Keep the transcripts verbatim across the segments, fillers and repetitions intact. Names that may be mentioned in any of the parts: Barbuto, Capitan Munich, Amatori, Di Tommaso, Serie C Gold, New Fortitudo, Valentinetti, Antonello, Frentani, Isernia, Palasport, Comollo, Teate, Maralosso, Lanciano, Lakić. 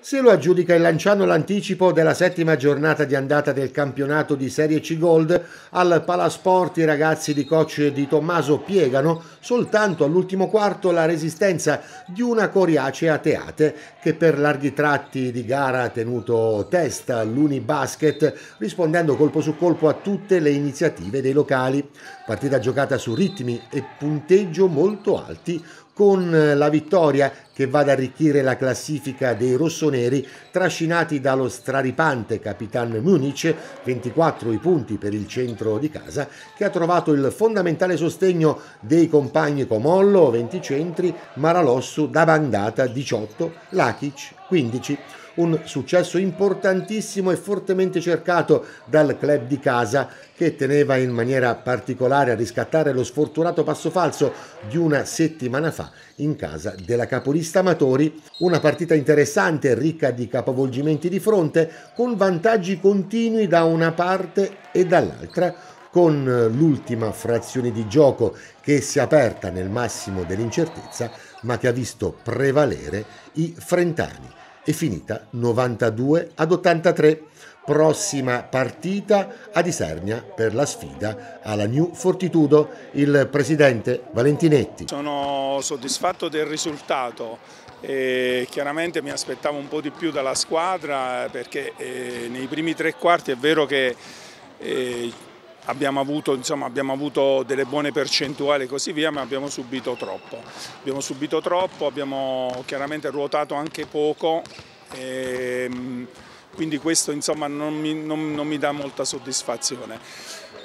Se lo aggiudica il Lanciano l'anticipo della settima giornata di andata del campionato di Serie C Gold. Al Palasport i ragazzi di coach Di Tommaso piegano soltanto all'ultimo quarto la resistenza di una coriacea Teate che per larghi tratti di gara ha tenuto testa all'Unibasket rispondendo colpo su colpo a tutte le iniziative dei locali. Partita giocata su ritmi e punteggio molto alti, con la vittoria che va ad arricchire la classifica dei rossoneri trascinati dallo straripante Capitan Munich, ventiquattro i punti per il centro di casa che ha trovato il fondamentale sostegno dei compagni Comollo, venti centri, Maralosso da bandata, diciotto, Lakić, quindici. Un successo importantissimo e fortemente cercato dal club di casa che teneva in maniera particolare a riscattare lo sfortunato passo falso di una settimana fa in casa della capolista Amatori. Una partita interessante, ricca di capovolgimenti di fronte, con vantaggi continui da una parte e dall'altra, con l'ultima frazione di gioco che si è aperta nel massimo dell'incertezza ma che ha visto prevalere i Frentani. È finita novantadue ad ottantatré. Prossima partita ad Isernia per la sfida alla New Fortitudo. Il presidente Valentinetti. Sono soddisfatto del risultato e chiaramente mi aspettavo un po' di più dalla squadra perché nei primi tre quarti è vero che Abbiamo avuto, insomma, abbiamo avuto delle buone percentuali e così via, ma abbiamo subito troppo. Abbiamo subito troppo, abbiamo chiaramente ruotato anche poco, e quindi questo insomma, non, mi, non, non mi dà molta soddisfazione.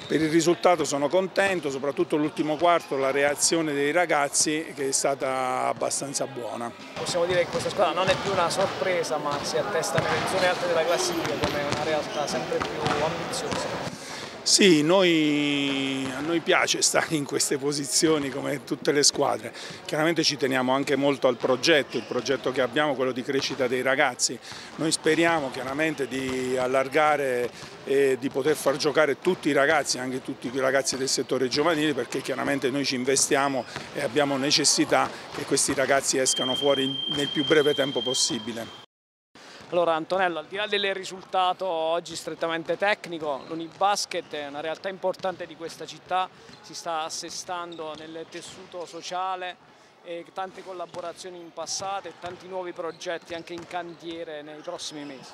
Per il risultato sono contento, soprattutto l'ultimo quarto, la reazione dei ragazzi che è stata abbastanza buona. Possiamo dire che questa squadra non è più una sorpresa, ma si attesta nelle zone alte della classifica come una realtà sempre più ambiziosa. Sì, noi, a noi piace stare in queste posizioni come tutte le squadre, chiaramente ci teniamo anche molto al progetto, il progetto che abbiamo, quello di crescita dei ragazzi, noi speriamo chiaramente di allargare e di poter far giocare tutti i ragazzi, anche tutti i ragazzi del settore giovanile, perché chiaramente noi ci investiamo e abbiamo necessità che questi ragazzi escano fuori nel più breve tempo possibile. Allora Antonello, al di là del risultato oggi strettamente tecnico, l'Unibasket è una realtà importante di questa città, si sta assestando nel tessuto sociale, e tante collaborazioni in passato e tanti nuovi progetti anche in cantiere nei prossimi mesi.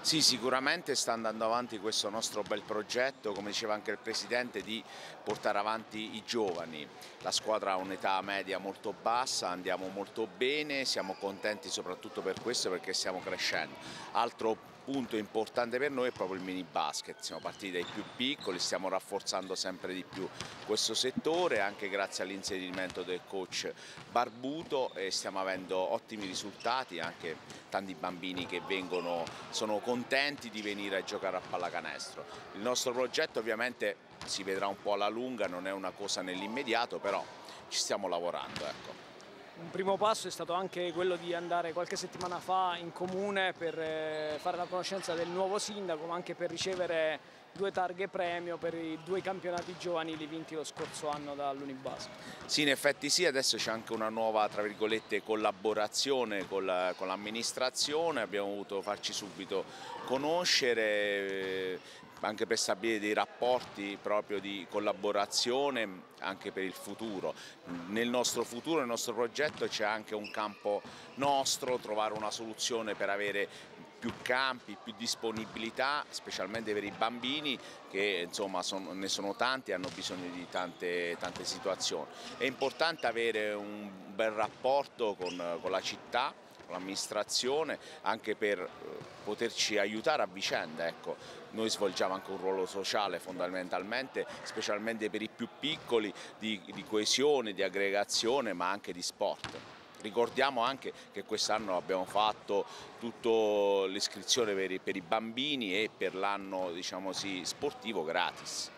Sì, sicuramente sta andando avanti questo nostro bel progetto, come diceva anche il Presidente, di portare avanti i giovani. La squadra ha un'età media molto bassa, andiamo molto bene, siamo contenti soprattutto per questo perché stiamo crescendo. Altro punto importante per noi è proprio il mini basket, siamo partiti dai più piccoli, stiamo rafforzando sempre di più questo settore anche grazie all'inserimento del coach Barbuto e stiamo avendo ottimi risultati, anche tanti bambini che vengono, sono contenti di venire a giocare a pallacanestro. Il nostro progetto ovviamente si vedrà un po' alla lunga, non è una cosa nell'immediato, però ci stiamo lavorando, ecco. Un primo passo è stato anche quello di andare qualche settimana fa in comune per fare la conoscenza del nuovo sindaco, ma anche per ricevere due targhe premio per i due campionati giovanili vinti lo scorso anno dall'Unibasket. Sì, in effetti sì, adesso c'è anche una nuova, tra virgolette, collaborazione con l'amministrazione, abbiamo voluto farci subito conoscere, anche per stabilire dei rapporti proprio di collaborazione anche per il futuro. Nel nostro futuro, nel nostro progetto c'è anche un campo nostro, trovare una soluzione per avere più campi, più disponibilità, specialmente per i bambini che insomma sono, ne sono tanti e hanno bisogno di tante, tante situazioni. È importante avere un bel rapporto con, con la città, l'amministrazione, anche per poterci aiutare a vicenda, ecco. Noi svolgiamo anche un ruolo sociale fondamentalmente, specialmente per i più piccoli, di, di coesione, di aggregazione, ma anche di sport. Ricordiamo anche che quest'anno abbiamo fatto tutta l'iscrizione per, per i bambini e per l'anno, diciamo sì, sportivo gratis.